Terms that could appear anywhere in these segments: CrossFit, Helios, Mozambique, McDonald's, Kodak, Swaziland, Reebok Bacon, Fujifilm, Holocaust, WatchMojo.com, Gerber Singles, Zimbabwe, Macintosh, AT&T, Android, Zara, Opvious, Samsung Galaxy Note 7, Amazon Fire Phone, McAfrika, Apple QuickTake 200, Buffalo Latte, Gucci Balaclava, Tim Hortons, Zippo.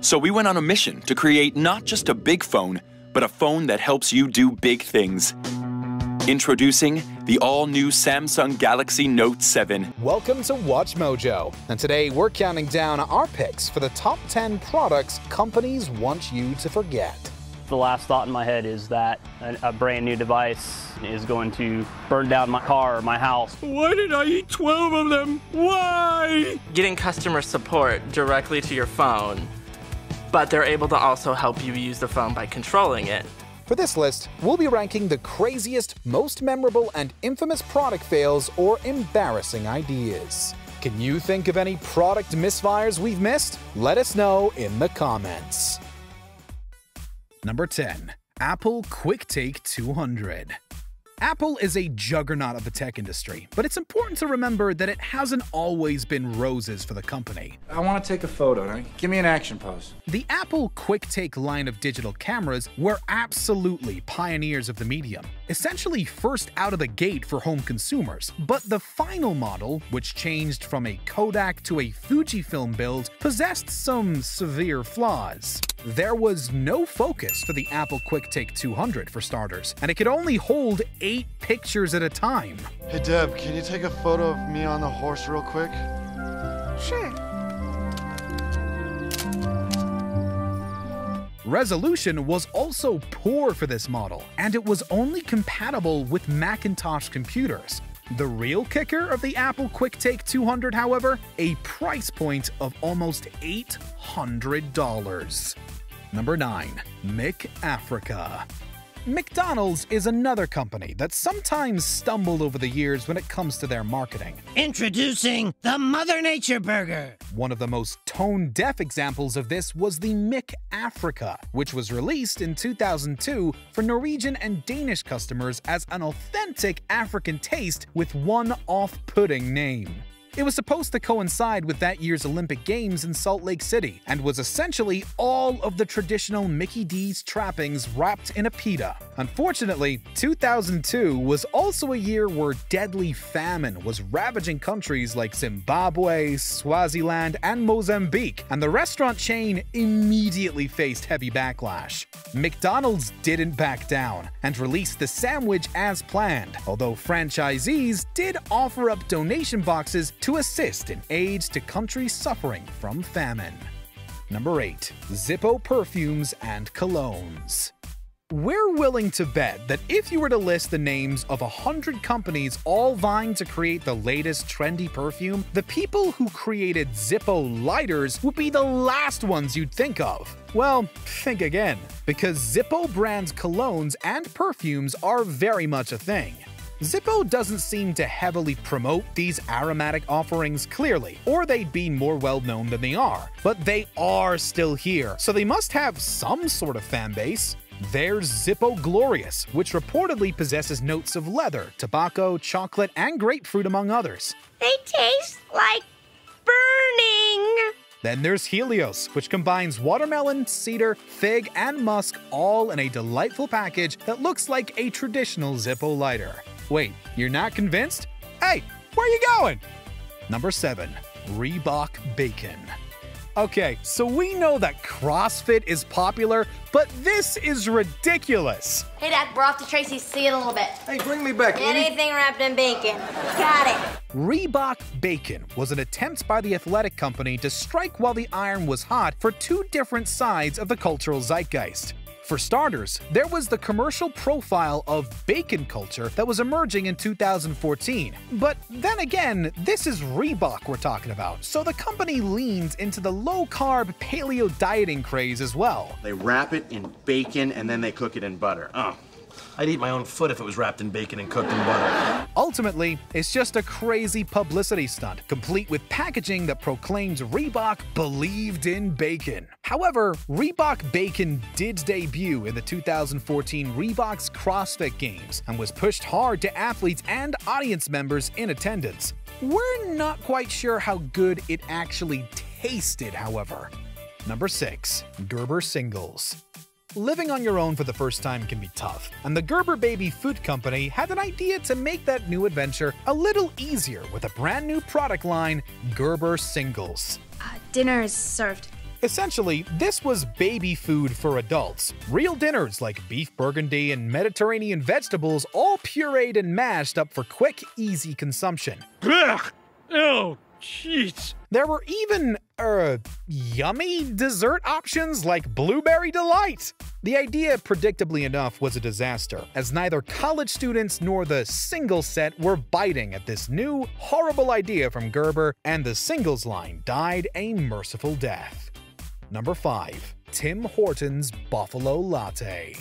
So we went on a mission to create not just a big phone, but a phone that helps you do big things. Introducing the all-new Samsung Galaxy Note 7. Welcome to Watch Mojo, and today we're counting down our picks for the top 10 products companies want you to forget. The last thought in my head is that a brand new device is going to burn down my car or my house. Why did I eat 12 of them? Why? Getting customer support directly to your phone, but they're able to also help you use the phone by controlling it. For this list, we'll be ranking the craziest, most memorable, and infamous product fails or embarrassing ideas. Can you think of any product misfires we've missed? Let us know in the comments. Number 10. Apple QuickTake 200. Apple is a juggernaut of the tech industry, but it's important to remember that it hasn't always been roses for the company. I want to take a photo, right? Give me an action pose. The Apple QuickTake line of digital cameras were absolutely pioneers of the medium, essentially first out of the gate for home consumers. But the final model, which changed from a Kodak to a Fujifilm build, possessed some severe flaws. There was no focus for the Apple QuickTake 200 for starters, and it could only hold 8 pictures at a time. Hey Deb, can you take a photo of me on the horse real quick? Sure. Resolution was also poor for this model, and it was only compatible with Macintosh computers. The real kicker of the Apple QuickTake 200, however, a price point of almost $800. Number 9. McAfrika. McDonald's is another company that sometimes stumbled over the years when it comes to their marketing. Introducing the Mother Nature Burger. One of the most tone-deaf examples of this was the McAfrika, which was released in 2002 for Norwegian and Danish customers as an authentic African taste with one off-putting name. It was supposed to coincide with that year's Olympic Games in Salt Lake City, and was essentially all of the traditional Mickey D's trappings wrapped in a pita. Unfortunately, 2002 was also a year where deadly famine was ravaging countries like Zimbabwe, Swaziland, and Mozambique, and the restaurant chain immediately faced heavy backlash. McDonald's didn't back down and released the sandwich as planned, although franchisees did offer up donation boxes to assist in aid to countries suffering from famine. Number 8. Zippo Perfumes and Colognes. We're willing to bet that if you were to list the names of 100 companies all vying to create the latest trendy perfume, the people who created Zippo lighters would be the last ones you'd think of. Well, think again, because Zippo brand colognes and perfumes are very much a thing. Zippo doesn't seem to heavily promote these aromatic offerings clearly, or they'd be more well-known than they are. But they are still here, so they must have some sort of fan base. There's Zippo Glorious, which reportedly possesses notes of leather, tobacco, chocolate, and grapefruit, among others. They taste like burning! Then there's Helios, which combines watermelon, cedar, fig, and musk all in a delightful package that looks like a traditional Zippo lighter. Wait, you're not convinced? Hey, where are you going? Number 7. Reebok Bacon. Okay, so we know that CrossFit is popular, but this is ridiculous. Hey, Dad, we're off to Tracy's. See you in a little bit. Hey, bring me back anything wrapped in bacon. Got it. Reebok Bacon was an attempt by the athletic company to strike while the iron was hot for two different sides of the cultural zeitgeist. For starters, there was the commercial profile of bacon culture that was emerging in 2014. But then again, this is Reebok we're talking about, so the company leans into the low-carb paleo dieting craze as well. They wrap it in bacon and then they cook it in butter. Oh. I'd eat my own foot if it was wrapped in bacon and cooked in butter. Ultimately, it's just a crazy publicity stunt, complete with packaging that proclaims Reebok believed in bacon. However, Reebok Bacon did debut in the 2014 Reebok's CrossFit Games and was pushed hard to athletes and audience members in attendance. We're not quite sure how good it actually tasted, however. Number 6. Gerber Singles. Living on your own for the first time can be tough, and the Gerber Baby Food Company had an idea to make that new adventure a little easier with a brand new product line, Gerber Singles. Dinner is served. Essentially, this was baby food for adults. Real dinners like beef burgundy and Mediterranean vegetables all pureed and mashed up for quick, easy consumption. Ugh! Oh, jeez. There were even, yummy dessert options like Blueberry Delight. The idea, predictably enough, was a disaster, as neither college students nor the single set were biting at this new, horrible idea from Gerber, and the singles line died a merciful death. Number 5. Tim Hortons Buffalo Latte.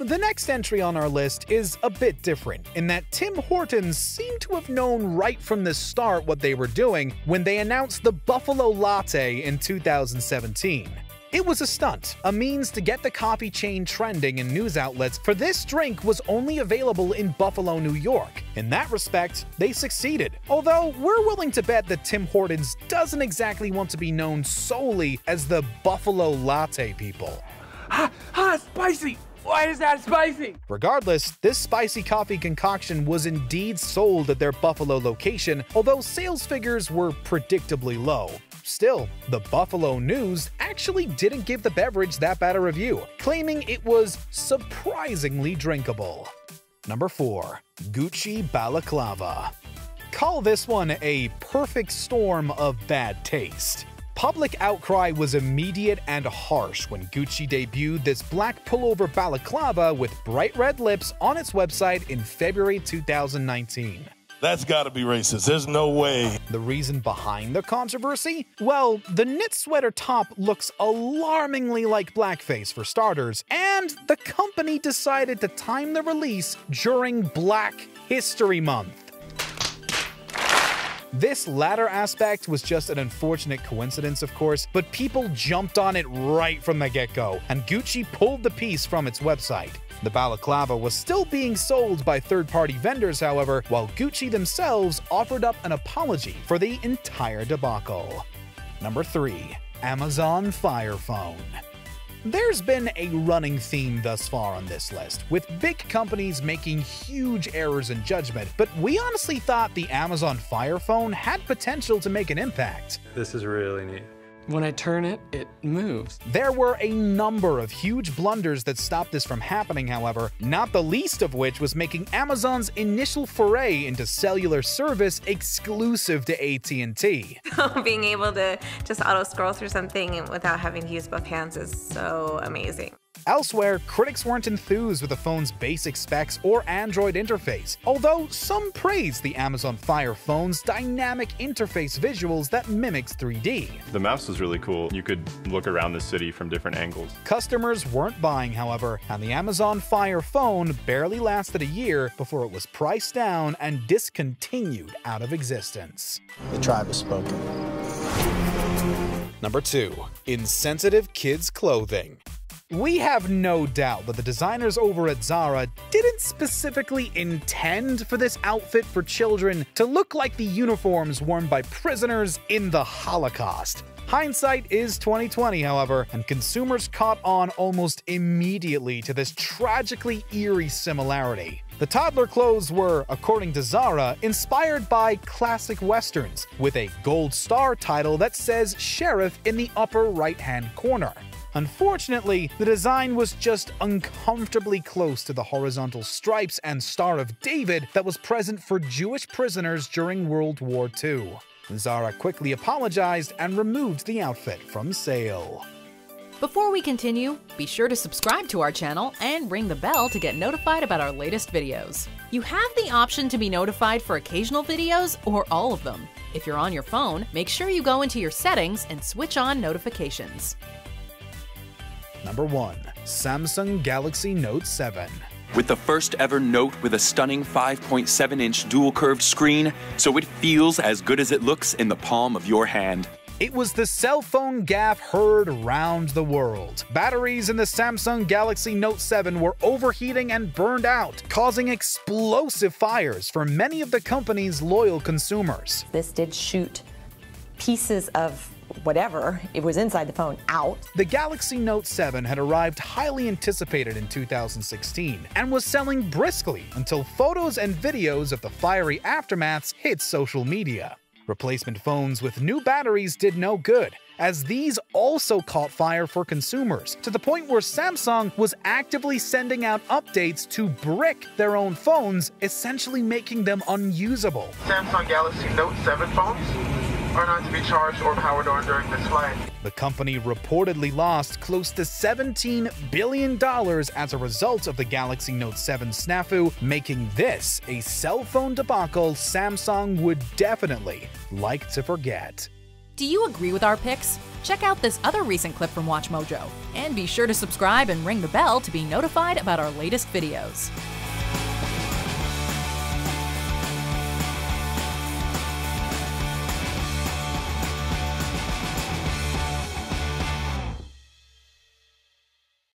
The next entry on our list is a bit different, in that Tim Hortons seemed to have known right from the start what they were doing when they announced the Buffalo Latte in 2017. It was a stunt, a means to get the coffee chain trending in news outlets, for this drink was only available in Buffalo, New York. In that respect, they succeeded, although we're willing to bet that Tim Hortons doesn't exactly want to be known solely as the Buffalo Latte people. Spicy! Why is that spicy? Regardless, this spicy coffee concoction was indeed sold at their Buffalo location, although sales figures were predictably low. Still, the Buffalo News actually didn't give the beverage that bad a review, claiming it was surprisingly drinkable. Number 4. Gucci Balaclava. Call this one a perfect storm of bad taste. Public outcry was immediate and harsh when Gucci debuted this black pullover balaclava with bright red lips on its website in February 2019. That's gotta be racist, there's no way. The reason behind the controversy? Well, the knit sweater top looks alarmingly like blackface for starters, and the company decided to time the release during Black History Month. This latter aspect was just an unfortunate coincidence, of course, but people jumped on it right from the get-go, and Gucci pulled the piece from its website. The balaclava was still being sold by third-party vendors, however, while Gucci themselves offered up an apology for the entire debacle. Number 3. Amazon Fire Phone. There's been a running theme thus far on this list, with big companies making huge errors in judgment, but we honestly thought the Amazon Fire Phone had potential to make an impact. This is really neat. When I turn it, it moves. There were a number of huge blunders that stopped this from happening, however, not the least of which was making Amazon's initial foray into cellular service exclusive to AT&T. Being able to just auto-scroll through something without having to use both hands is so amazing. Elsewhere, critics weren't enthused with the phone's basic specs or Android interface, although some praised the Amazon Fire Phone's dynamic interface visuals that mimics 3D. The mouse is really cool. You could look around the city from different angles. Customers weren't buying, however, and the Amazon Fire Phone barely lasted a year before it was priced down and discontinued out of existence. The tribe has spoken. Number 2. Insensitive kids' clothing. We have no doubt that the designers over at Zara didn't specifically intend for this outfit for children to look like the uniforms worn by prisoners in the Holocaust. Hindsight is 2020, however, and consumers caught on almost immediately to this tragically eerie similarity. The toddler clothes were, according to Zara, inspired by classic westerns, with a gold star title that says Sheriff in the upper right-hand corner. Unfortunately, the design was just uncomfortably close to the horizontal stripes and Star of David that was present for Jewish prisoners during World War II. Zara quickly apologized and removed the outfit from sale. Before we continue, be sure to subscribe to our channel and ring the bell to get notified about our latest videos. You have the option to be notified for occasional videos or all of them. If you're on your phone, make sure you go into your settings and switch on notifications. Number 1. Samsung Galaxy Note 7. With the first ever Note with a stunning 5.7-inch dual-curved screen, so it feels as good as it looks in the palm of your hand. It was the cell phone gaffe heard round the world. Batteries in the Samsung Galaxy Note 7 were overheating and burned out, causing explosive fires for many of the company's loyal consumers. This did shoot pieces of whatever it was inside the phone out. The Galaxy Note 7 had arrived highly anticipated in 2016 and was selling briskly until photos and videos of the fiery aftermaths hit social media. Replacement phones with new batteries did no good, as these also caught fire for consumers, to the point where Samsung was actively sending out updates to brick their own phones, essentially making them unusable. Samsung Galaxy Note 7 phones are not to be charged or powered on during this flight. The company reportedly lost close to $17 billion as a result of the Galaxy Note 7 snafu, making this a cell phone debacle Samsung would definitely like to forget. Do you agree with our picks? Check out this other recent clip from WatchMojo, and be sure to subscribe and ring the bell to be notified about our latest videos.